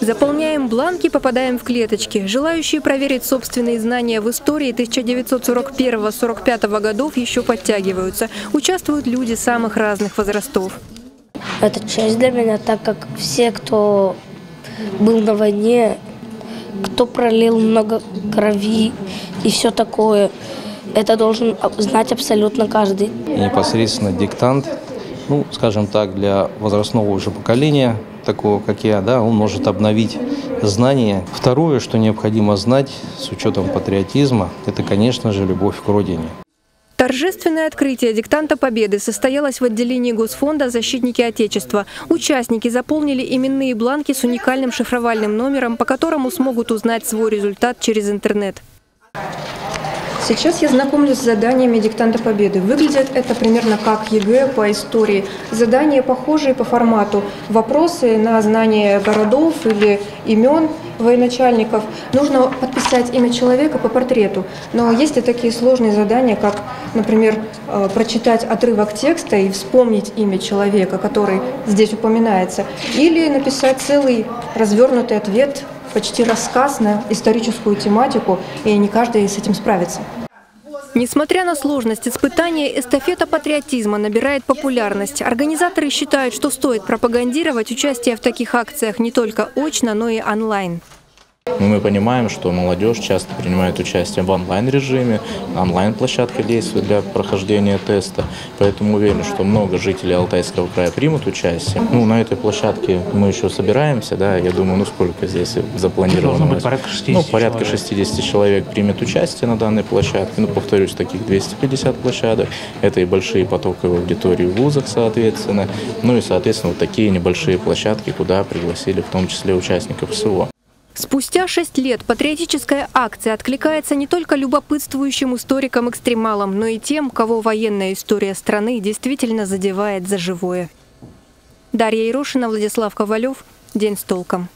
Заполняем бланки, попадаем в клеточки. Желающие проверить собственные знания в истории 1941-1945 годов еще подтягиваются. Участвуют люди самых разных возрастов. Это честь для меня, так как все, кто был на войне, кто пролил много крови и все такое, это должен знать абсолютно каждый. Непосредственно диктант, ну, скажем так, для возрастного уже поколения, такого как я, да, он может обновить знания. Второе, что необходимо знать с учетом патриотизма, это, конечно же, любовь к родине. Торжественное открытие диктанта Победы состоялось в отделении Госфонда «Защитники Отечества». Участники заполнили именные бланки с уникальным шифровальным номером, по которому смогут узнать свой результат через интернет. Сейчас я знакомлюсь с заданиями диктанта Победы. Выглядит это примерно как ЕГЭ по истории. Задания похожие по формату. Вопросы на знание городов или имен военачальников. Нужно подписать имя человека по портрету. Но есть и такие сложные задания, как, например, прочитать отрывок текста и вспомнить имя человека, который здесь упоминается. Или написать целый развернутый ответ, почти рассказ на историческую тематику, и не каждый с этим справится. Несмотря на сложность испытания, эстафета патриотизма набирает популярность. Организаторы считают, что стоит пропагандировать участие в таких акциях не только очно, но и онлайн. Мы понимаем, что молодежь часто принимает участие в онлайн-режиме, онлайн-площадка действует для прохождения теста. Поэтому уверен, что много жителей Алтайского края примут участие. Ну, на этой площадке мы еще собираемся, да, я думаю, ну сколько здесь запланировано? Должно быть порядка 60 человек. Ну, порядка 60 человек примет участие на данной площадке. Ну, повторюсь, таких 250 площадок. Это и большие потоковые аудитории в вузах, соответственно. Ну и, соответственно, вот такие небольшие площадки, куда пригласили в том числе участников СВО. Спустя 6 лет патриотическая акция откликается не только любопытствующим историкам-экстремалам, но и тем, кого военная история страны действительно задевает за живое. Дарья Ирошина, Владислав Ковалев. День с толком.